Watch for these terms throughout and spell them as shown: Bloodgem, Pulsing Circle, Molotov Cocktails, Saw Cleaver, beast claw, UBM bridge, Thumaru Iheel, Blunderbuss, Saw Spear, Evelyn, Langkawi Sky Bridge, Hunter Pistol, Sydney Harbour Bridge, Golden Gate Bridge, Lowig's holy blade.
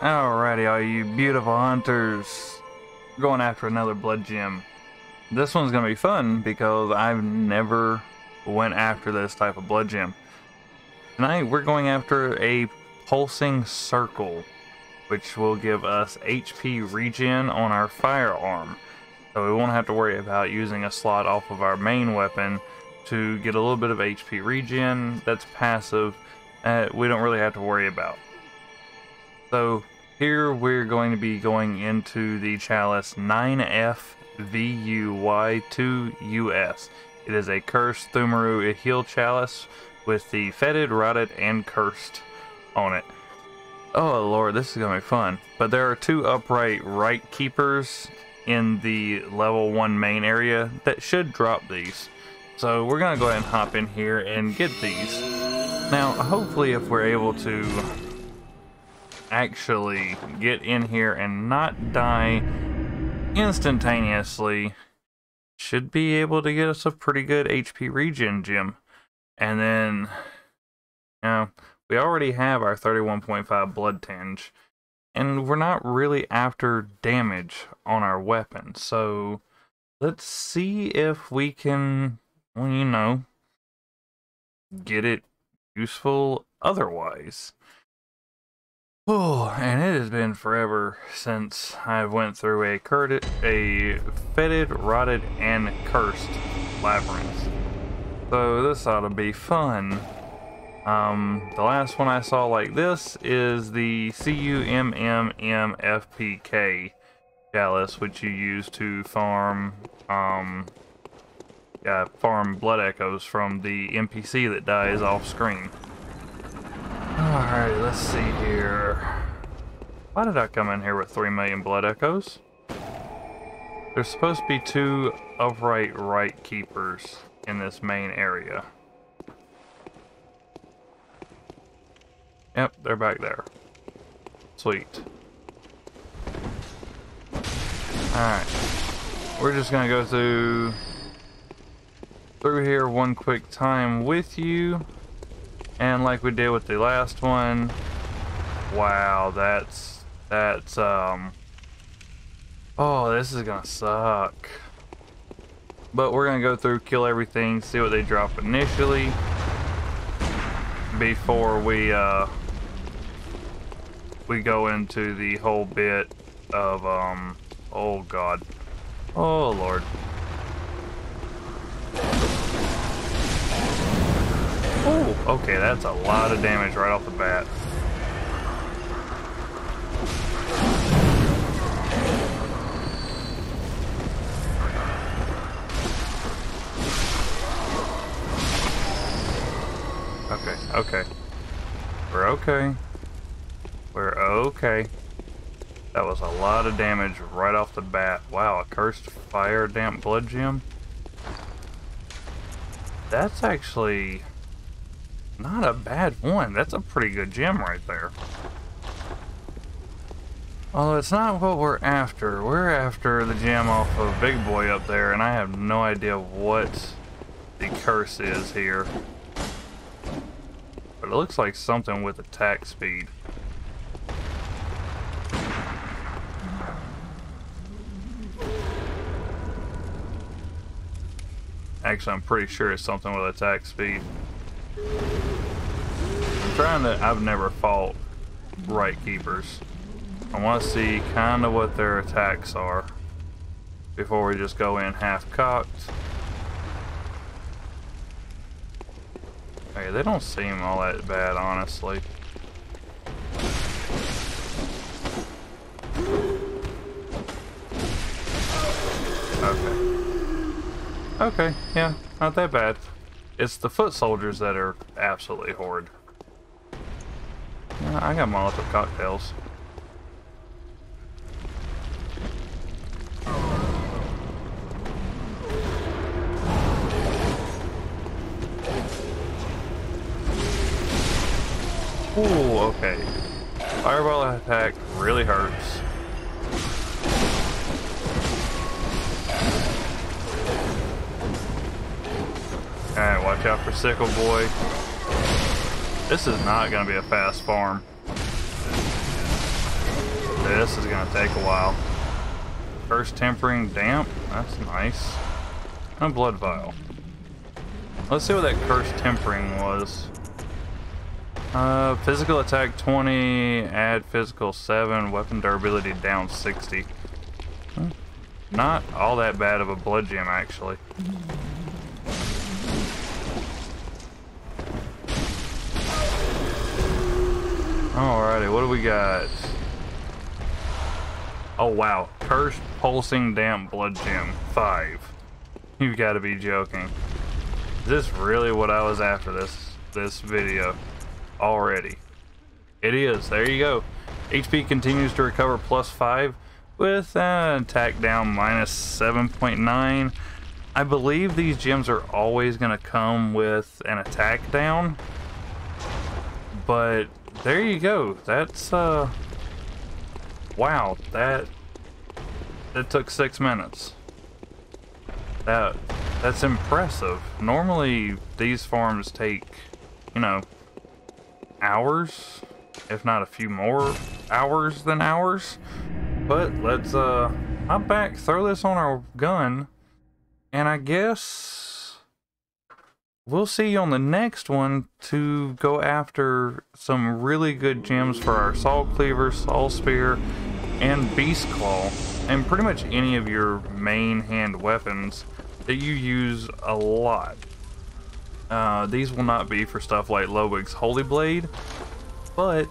Alrighty, all you beautiful hunters, going after another blood gem. This one's gonna be fun because I've never went after this type of blood gem. Tonight we're going after a pulsing circle, which will give us HP regen on our firearm. So we won't have to worry about using a slot off of our main weapon to get a little bit of HP regen. That's passive, we don't really have to worry about. So here we're going to be going into the chalice 9FVUY2US. It is a cursed Thumaru Iheel chalice with the fetid, rotted, and cursed on it. Oh lord, this is gonna be fun. But there are two upright right keepers in the level 1 main area that should drop these. So we're gonna go ahead and hop in here and get these. Now hopefully if we're able to actually get in here and not die instantaneously, should be able to get us a pretty good HP regen gem. And then, you know, we already have our 31.5 blood tinge, and we're not really after damage on our weapon, so let's see if we can, well, you know, get it useful otherwise. Oh, and it has been forever since I've went through a fetid, rotted, and cursed labyrinth. So this ought to be fun. The last one I saw like this is the CUMMMFPK chalice, which you use to farm, farm blood echoes from the NPC that dies off screen. Alright, let's see here. Why did I come in here with 3 million blood echoes? There's supposed to be 2 upright right keepers in this main area. Yep, they're back there. Sweet. Alright. We're just gonna go through here one quick time with you. And like we did with the last one, wow, that's oh, this is gonna suck. But we're gonna go through, kill everything, see what they drop initially before we go into the whole bit of oh god, oh lord. Oh, okay, that's a lot of damage right off the bat. Okay, okay. We're okay. We're okay. That was a lot of damage right off the bat. Wow, a cursed fire damp blood gem? That's actually not a bad one. That's a pretty good gem right there. Although it's not what we're after. We're after the gem off of Big Boy up there, and I have no idea what the curse is here. But it looks like something with attack speed. Actually, I'm pretty sure it's something with attack speed. I've never fought right keepers. I want to see kind of what their attacks are before we just go in half cocked. Okay, they don't seem all that bad, honestly. Okay. Okay, yeah, not that bad. It's the foot soldiers that are absolutely horrid. I got Molotov Cocktails. Ooh, okay. Fireball attack really hurts. Alright, watch out for Sickle Boy. This is not going to be a fast farm. This is gonna take a while. First tempering damp. That's nice. And blood vial. Let's see what that cursed tempering was. Physical attack 20, add physical 7, weapon durability down 60. Not all that bad of a blood gem, actually. Alrighty, what do we got? Oh wow, cursed pulsing damn blood gem 5. You've got to be joking. Is this really what I was after this video already? It is. There you go. HP continues to recover +5 with attack down -7.9. I believe these gems are always going to come with an attack down, but there you go. That's wow, that took 6 minutes. That's impressive. Normally these farms take, you know, hours, if not a few more hours than hours. But let's hop back, throw this on our gun, and I guess we'll see you on the next one to go after some really good gems for our Saw Cleaver, Saw Spear, and Beast Claw, and pretty much any of your main hand weapons that you use a lot. These will not be for stuff like Lowig's Holy Blade, but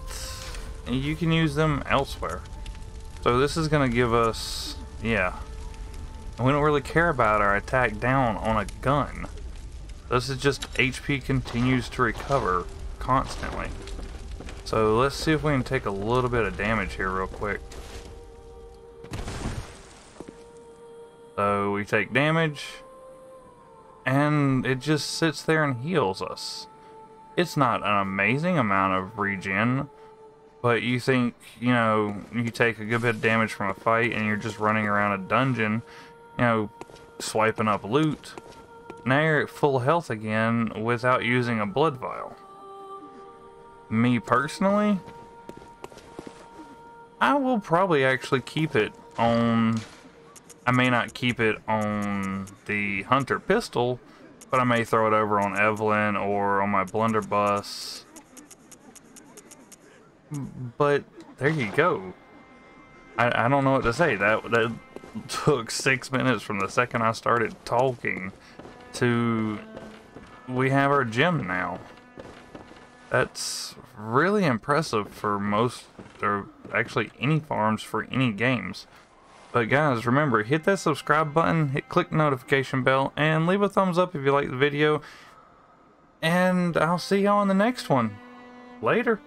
you can use them elsewhere. So this is going to give us, yeah, we don't really care about our attack down on a gun. This is just HP continues to recover constantly. So let's see if we can take a little bit of damage here real quick. So we take damage, and it just sits there and heals us. It's not an amazing amount of regen, but you think, you know, you take a good bit of damage from a fight and you're just running around a dungeon, you know, swiping up loot. Now you're at full health again without using a blood vial. Me personally, I will probably actually keep it on... I may not keep it on the Hunter Pistol, but I may throw it over on Evelyn or on my Blunderbuss. But there you go. I don't know what to say. That took 6 minutes from the second I started talking to we have our gym now. That's really impressive for most, or actually any farms for any games. But guys, remember, hit that subscribe button, click the notification bell, and leave a thumbs up if you like the video. And I'll see y'all in the next one. Later.